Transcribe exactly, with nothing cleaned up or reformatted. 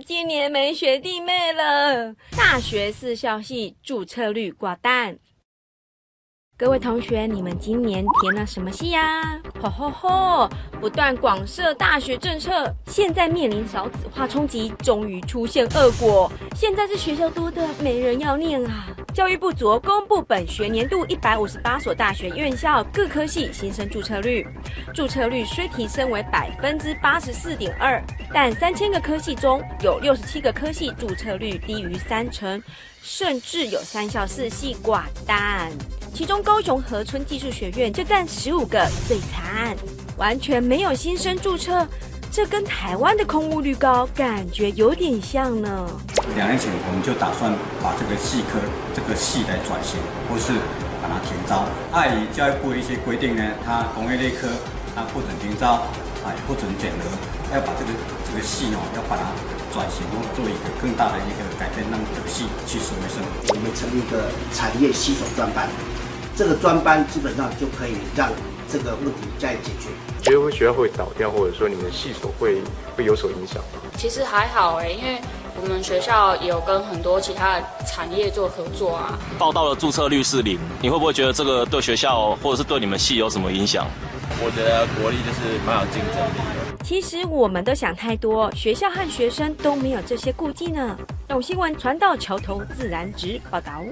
今年没学弟妹了。大学四校系注册率寡淡。各位同学，你们今年填了什么系呀？吼吼吼！不断广设大学政策，现在面临少子化冲击，终于出现恶果。现在这学校多的没人要念啊！教育部昨公布本学年度一百五十八所大学院校各科系新生注册率，注册率虽提升为百分之八十四点二，但三千个科系中有六十七个科系注册率低于三成，甚至有三校四系寡淡。 其中，高雄和春技术学院就占十五个，最惨，完全没有新生注册，这跟台湾的空屋率高感觉有点像呢。两年前我们就打算把这个系科这个系来转型，或是把它停招。碍于教育部的一些规定呢，它工业类科它不准停招，啊也不准减额，要把这个这个系哦，要把它转型，或做一个更大的一个改变，让这个系去趋势为生。我们成立一个产业系所专班。 这个专班基本上就可以让这个问题再解决。觉得学校会倒掉，或者说你们系所会会有所影响吗？其实还好哎、欸，因为我们学校也有跟很多其他的产业做合作啊。报到的注册率是零，你会不会觉得这个对学校或者是对你们系有什么影响？我觉得国立就是蛮有竞争力的。 其实我们都想太多，学校和学生都没有这些顾忌呢。用新闻传到桥头自然直报道。